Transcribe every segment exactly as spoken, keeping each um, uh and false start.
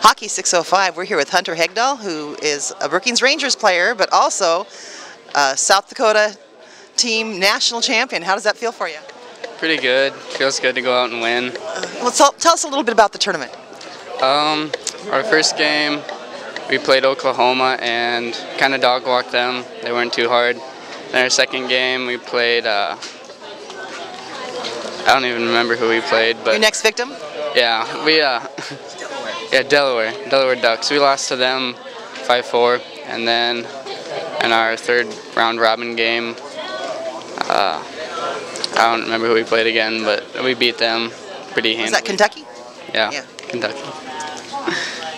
Hockey six oh five, we're here with Hunter Hegdahl, who is a Brookings Rangers player, but also a South Dakota team national champion. How does that feel for you? Pretty good. Feels good to go out and win. Uh, well, tell, tell us a little bit about the tournament. Um, our first game, we played Oklahoma and kind of dog walked them. They weren't too hard. Then our second game, we played, uh, I don't even remember who we played. But your next victim? Yeah, we... Uh, Yeah, Delaware, Delaware Ducks. We lost to them five four, and then in our third round robin game, uh, I don't remember who we played again, but we beat them pretty handily. Is that Kentucky? Yeah, yeah. Kentucky.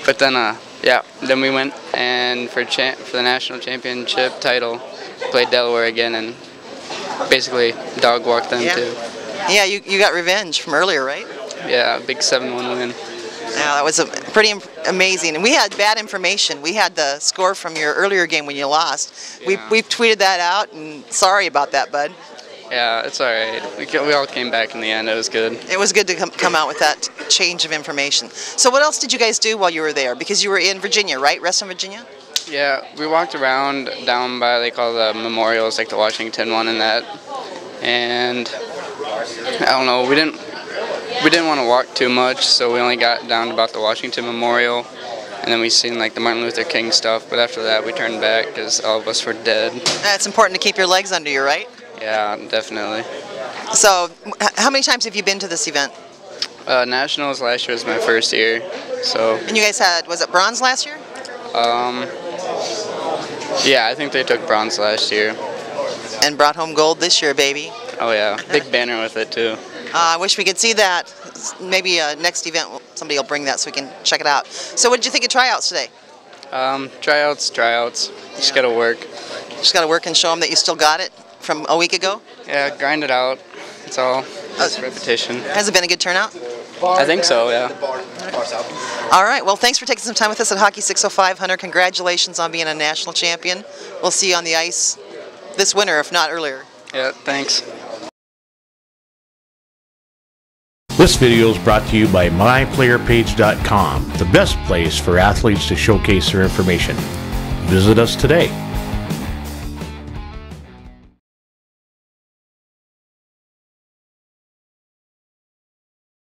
But then, uh, yeah, then we went and for cha for the national championship title, played Delaware again, and basically dog walked them yeah. too. Yeah, you you got revenge from earlier, right? Yeah, big seven one win. Now, that was a pretty amazing. And we had bad information. We had the score from your earlier game when you lost. Yeah. We, we've tweeted that out, and sorry about that, bud. Yeah, it's all right. We, we all came back in the end. It was good. It was good to com come out with that change of information. So what else did you guys do while you were there? Because you were in Virginia, right? Reston, Virginia? Yeah, we walked around down by, like, all the memorials, like the Washington one and that. And I don't know, we didn't... We didn't want to walk too much, so we only got down to about the Washington Memorial, and then we seen like the Martin Luther King stuff, but after that we turned back because all of us were dead. It's important to keep your legs under you, right? Yeah, definitely. So, how many times have you been to this event? Uh, Nationals last year was my first year, so... And you guys had, was it bronze last year? Um, yeah, I think they took bronze last year. And brought home gold this year, baby. Oh yeah, big banner with it too. Uh, I wish we could see that. Maybe uh, next event somebody will bring that so we can check it out. So what did you think of tryouts today? Um, tryouts, tryouts. Yeah. Just got to work. Just got to work and show them that you still got it from a week ago? Yeah, grind it out. It's all just uh, repetition. Has it been a good turnout? I think so, yeah. All right, well, thanks for taking some time with us at Hockey six oh five. Hunter, congratulations on being a national champion. We'll see you on the ice this winter, if not earlier. Yeah, thanks. This video is brought to you by My Player Page dot com, the best place for athletes to showcase their information. Visit us today.